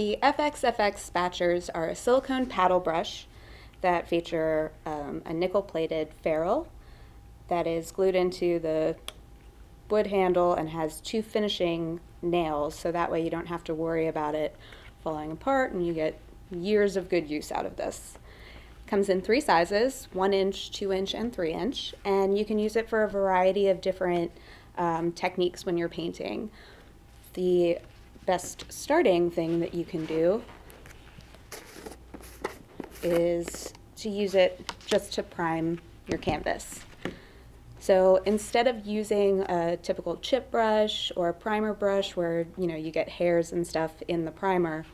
The FX Effects spatchers are a silicone paddle brush that feature a nickel-plated ferrule that is glued into the wood handle and has two finishing nails, so that way you don't have to worry about it falling apart and you get years of good use out of this. It comes in three sizes, 1 inch, 2 inch, and 3 inch, and you can use it for a variety of different techniques when you're painting. The best starting thing that you can do is to use it just to prime your canvas. So instead of using a typical chip brush or a primer brush where you get hairs and stuff in the primer,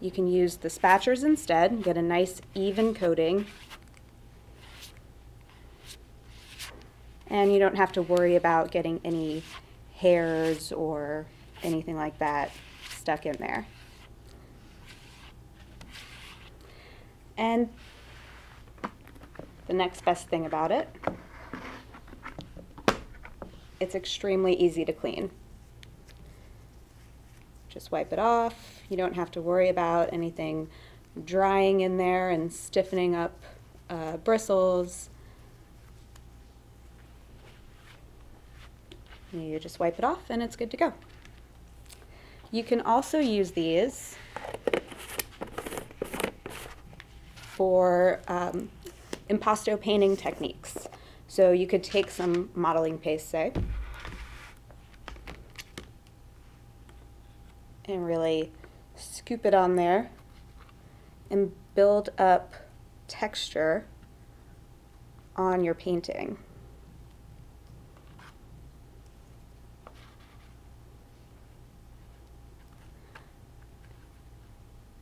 you can use the spatchers instead and get a nice even coating, and you don't have to worry about getting any hairs or anything like that stuck in there. And the next best thing about it, it's extremely easy to clean. Just wipe it off. You don't have to worry about anything drying in there and stiffening up bristles. You just wipe it off and it's good to go. You can also use these for impasto painting techniques. So you could take some modeling paste, say, and really scoop it on there and build up texture on your painting.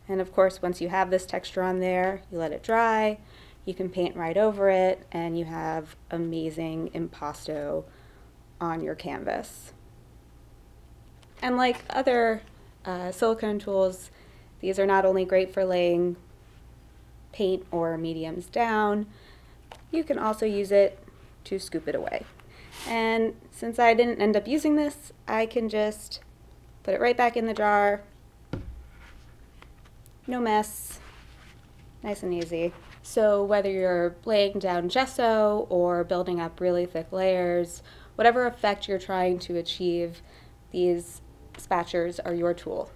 And of course, once you have this texture on there, you let it dry, you can paint right over it, and you have amazing impasto on your canvas. And like other silicone tools, these are not only great for laying paint or mediums down, you can also use it to scoop it away. And since I didn't end up using this, I can just put it right back in the jar. No mess, nice and easy. So whether you're laying down gesso or building up really thick layers, whatever effect you're trying to achieve, these spatchers are your tool.